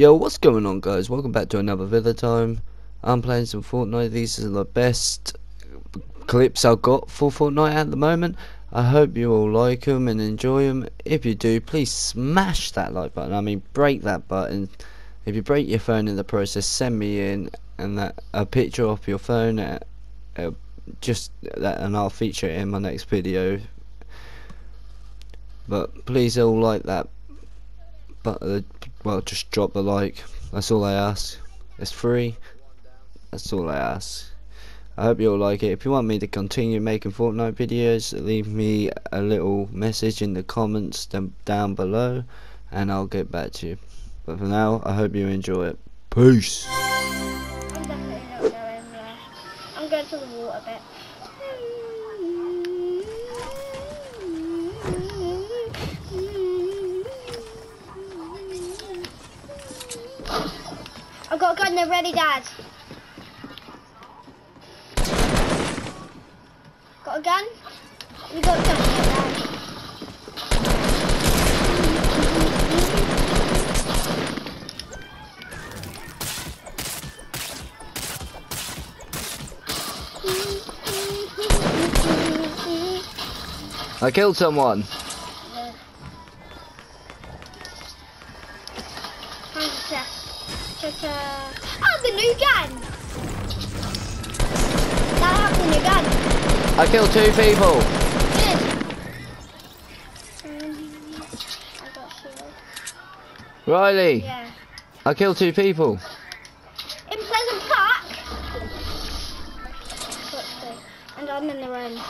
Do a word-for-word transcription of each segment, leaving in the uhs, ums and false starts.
Yo, what's going on, guys? Welcome back to another video time. I'm playing some Fortnite. These are the best clips I've got for Fortnite at the moment. I hope you all like them and enjoy them. If you do, please smash that like button. I mean, break that button. If you break your phone in the process, send me in and that a picture off your phone, uh, uh, just that, and I'll feature it in my next video. But please all like that. But uh, well, just drop the like. That's all I ask. It's free. That's all I ask. I hope you all like it. If you want me to continue making Fortnite videos, leave me a little message in the comments down below, and I'll get back to you. But for now, I hope you enjoy it. Peace. I'm definitely not going there. I'm going to the water bit. I've got a gun, they're ready, Dad. Got a gun? You got a gun, Dad. I killed someone. Yeah. Ta-ta. Oh, the new gun! That has the new gun. I killed two people. Good. I got shield. Riley. Yeah. I killed two people. In Pleasant Park. And I'm in the room.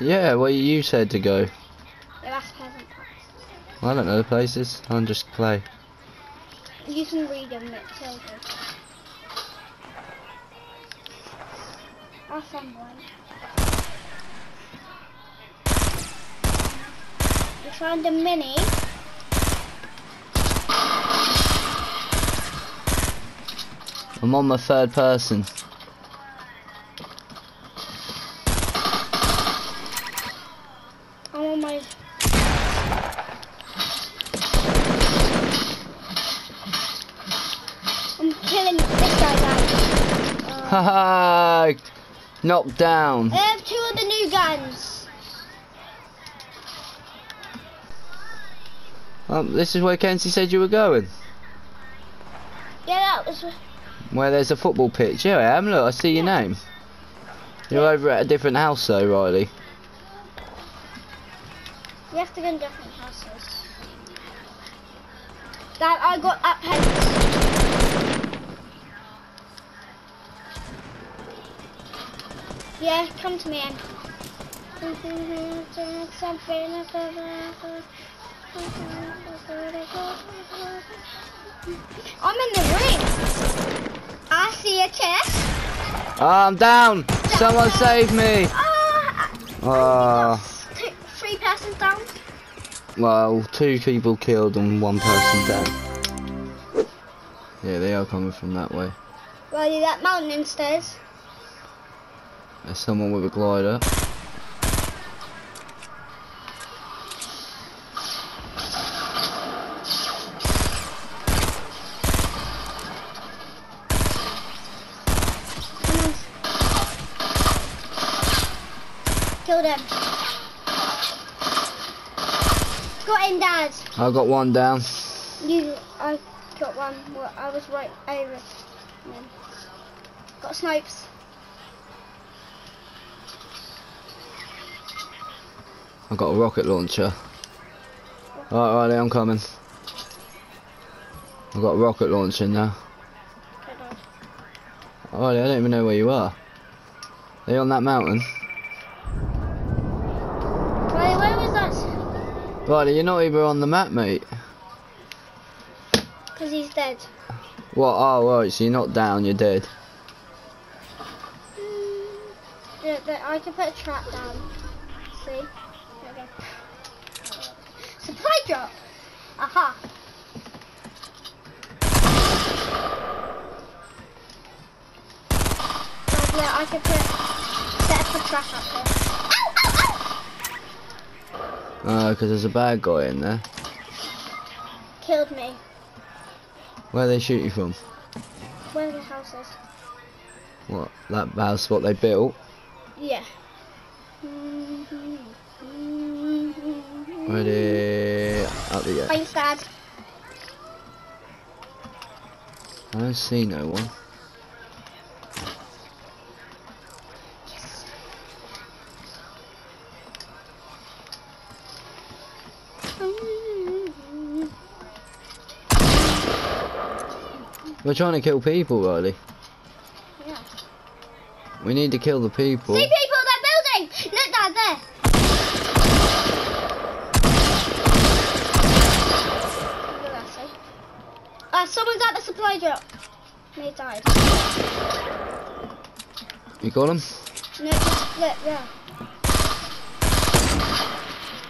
Yeah, where you said to go. That's Pleasant Park. Well, I don't know the places. I'll just play. You can read them, it tells you. I found one. You found a mini. I'm on my third person. I'm on my... I'm killing this guy down. Haha! Um, knocked down. I have two of the new guns. Um, this is where Kenzie said you were going. Yeah, that was. Where there's a football pitch. Yeah, I am. Look, I see yeah. Your name. You're yeah. Over at a different house, though, Riley. We have to go in different houses. Dad, I got upheaded. Yeah, come to me in. I'm in the ring. I see a chest. Oh, I'm down. Someone save me. Oh, uh, two, three persons down. Well, two people killed and one person down. Yeah, they are coming from that way. Well, you that mountain instead. There's someone with a glider. Kill them. Got him, Dad. I got one down. You, I got one. Well, I was right over him. Got snipes. I've got a rocket launcher. Alright, Riley, I'm coming. I've got a rocket launcher now. Riley, I don't even know where you are. Are you on that mountain? Riley, where was that? Riley, you're not even on the map, mate. Because he's dead. What? Oh, right, so you're not down, you're dead. Mm, yeah, but I can put a trap down. See? Supply drop. Aha. Oh, yeah, I could put set up a trap up there. Ow, ow, ow! Oh, because there's a bad guy in there. Kill killed me. Where they shoot you from? Where the house is. What? That house what they built? Yeah. Ready? Up we go. Are you scared? I don't see no one. Yes. We're trying to kill people, Riley. Yeah. We need to kill the people. See people, they're building! Look down there! Uh, someone's at the supply drop. They died. You got him? No, just look, yeah.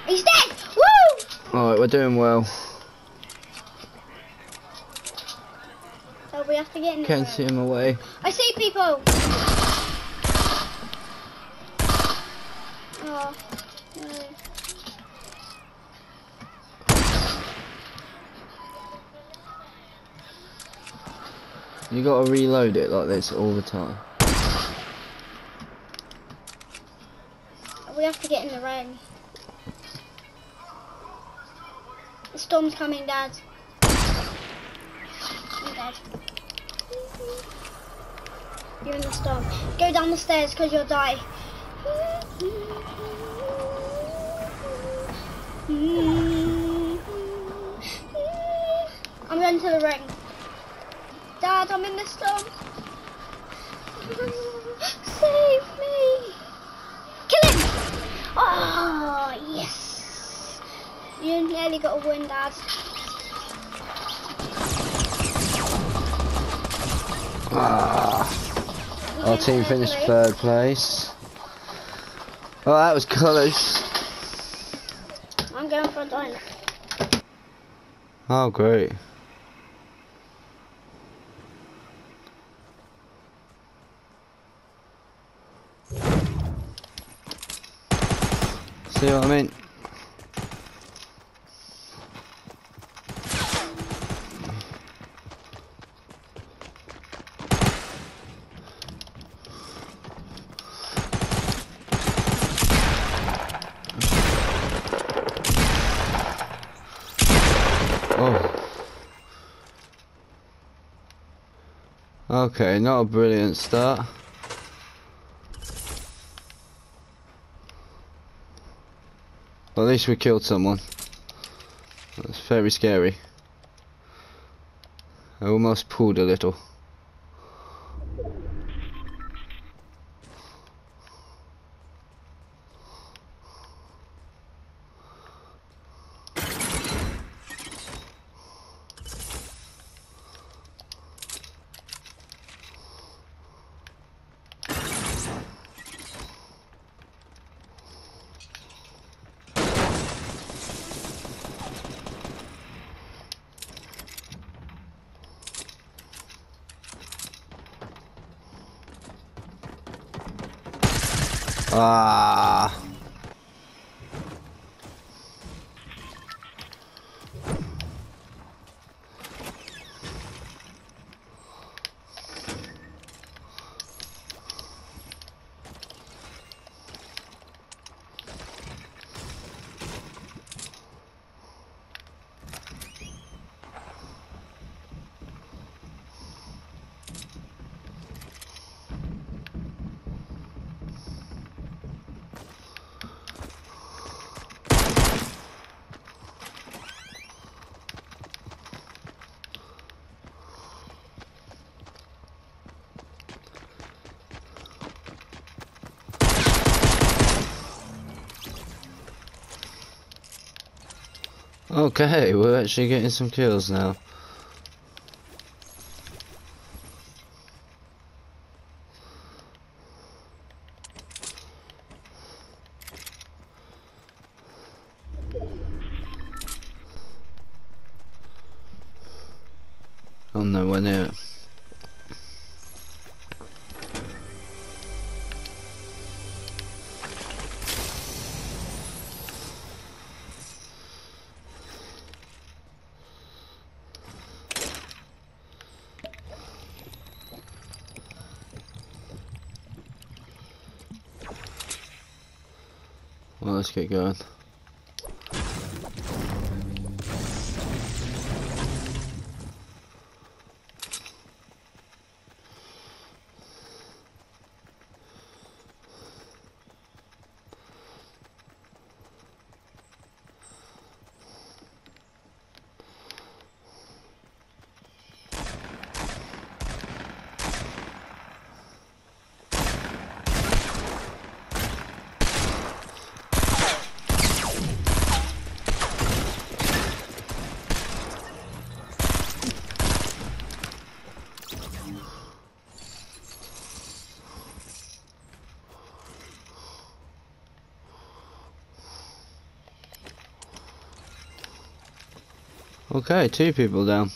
He's dead! Woo! Alright, we're doing well. Oh, we have to get in. Can't see him away. I see people! Oh, no. You gotta reload it like this all the time. We have to get in the rain. The storm's coming, Dad. I'm dead. You're in the storm. Go down the stairs because you'll die. I'm going to the ring. Dad, I'm in the storm. Save me. Kill him. Oh, yes. You nearly got a win, Dad. Ah, our team finished third place. Oh, that was close. I'm going for a diner. Oh, great. See what I mean? Oh. Okay, not a brilliant start. Well, at least we killed someone. That's very scary. I almost pulled a little. Ah. Okay, we're actually getting some kills now. I'm nowhere near it. Well, let's get going. Okay, two people down.